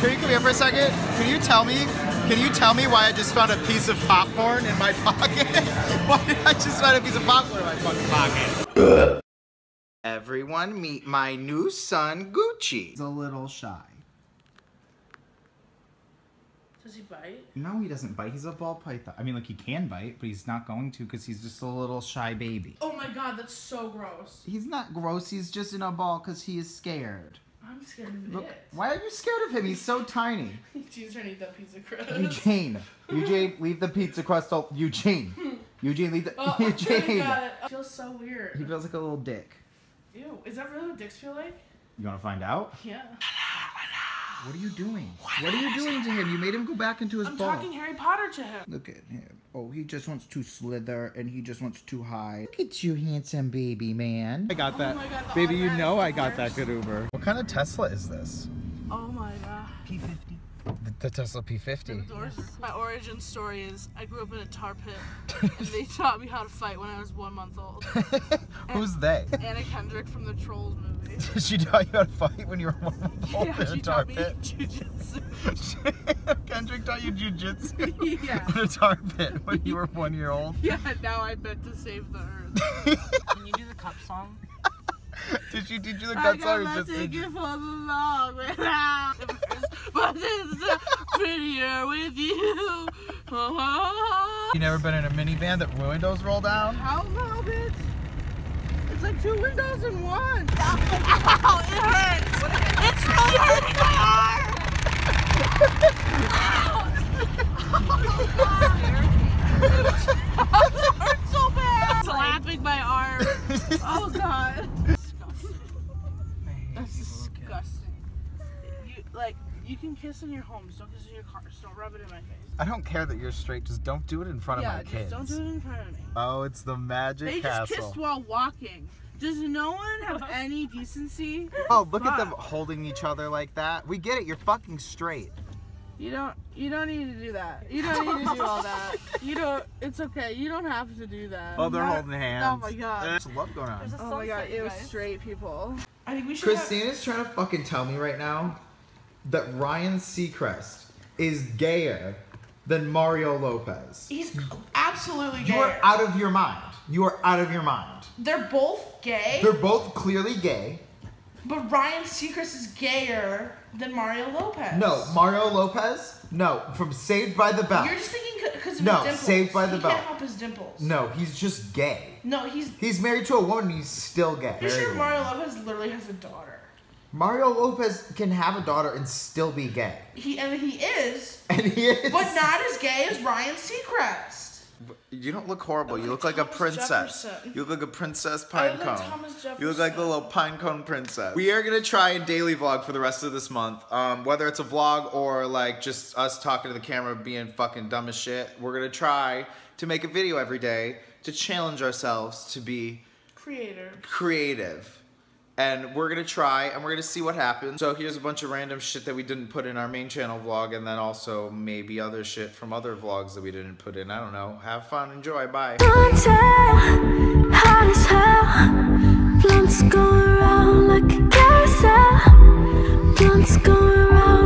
Can you come here for a second? Can you tell me why I just found a piece of popcorn in my pocket? Why did I just find a piece of popcorn in my fucking pocket? Everyone meet my new son, Gucci. He's a little shy. Does he bite? No, he doesn't bite. He's a ball python. I mean, like, he can bite, but he's not going to because he's just a little shy baby. Oh my god, that's so gross. He's not gross. He's just in a ball because he is scared. I'm scared of it. Why are you scared of him? He's so tiny. Eugene's trying to eat that pizza crust. Eugene, leave the pizza crust. Oh, Eugene, leave the... Oh, Eugene. It feels so weird. He feels like a little dick. Ew, is that really what dicks feel like? You want to find out? Yeah. What are you doing? What are you doing to him? You made him go back into his ball. I'm talking Harry Potter to him. Look at him. Oh, he just wants to slither and he just wants to hide. Look at you, handsome baby man. I got that. Oh my God, baby, you know I got that good Uber. What kind of Tesla is this? Oh my God. P-50. The Tesla P-50. My origin story is I grew up in a tar pit and they taught me how to fight when I was 1 month old. Who's they? Anna Kendrick from the Trolls movie. Did she taught you how to fight when you were 1 month old in a tar pit? Yeah, she taught me jujitsu. Kendrick taught you jujitsu? Yeah. In a tar pit when you were 1 year old? Yeah, now I bet to save the earth. Can you do the cup song? Did she teach you the cup song or just did you? I got my ticket for the long way. But it's prettier with you. You never been in a minivan that windows roll down? How low, bitch? It's like two windows in one. Ow, it hurts. It's really hurting my arm. Ow. It hurts so bad. Slapping my arm. Oh, God. Disgusting. That's disgusting. You, like... You can kiss in your homes, don't kiss in your cars, don't rub it in my face. I don't care that you're straight, just don't do it in front of my kids. Yeah, just don't do it in front of me. Oh, it's the magic castle. They just kissed while walking. Does no one have any decency? Oh, look at them holding each other like that. We get it, you're fucking straight. You don't need to do that. You don't need to do all that. It's okay, you don't have to do that. Oh, they're holding hands. Oh my God. There's love going on. Oh my God, it was straight people. I think we should Christina's trying to fucking tell me right now that Ryan Seacrest is gayer than Mario Lopez. He's absolutely gay. You are out of your mind. You are out of your mind. They're both gay. They're both clearly gay. But Ryan Seacrest is gayer than Mario Lopez. No, Mario Lopez? No, from Saved by the Bell. You're just thinking because of his dimples. No, Saved by the Bell. He can't help his dimples. No, he's just gay. No, he's married to a woman and he's still gay. You're sure Mario Lopez literally has a daughter. Mario Lopez can have a daughter and still be gay. He is. But not as gay as Ryan Seacrest. You don't look horrible. You look like a princess. Jefferson. You look like a princess pinecone. You look like the little pinecone princess. We are gonna try a daily vlog for the rest of this month. Whether it's a vlog or like just us talking to the camera being fucking dumb as shit, we're gonna try to make a video every day to challenge ourselves to be creative. And we're gonna try and we're gonna see what happens. So here's a bunch of random shit that we didn't put in our main channel vlog, and then also maybe other shit from other vlogs that we didn't put in. I don't know. Have fun, enjoy, bye. Don't tell, hot as hell. Blunts go around like a carousel. Blunts go around.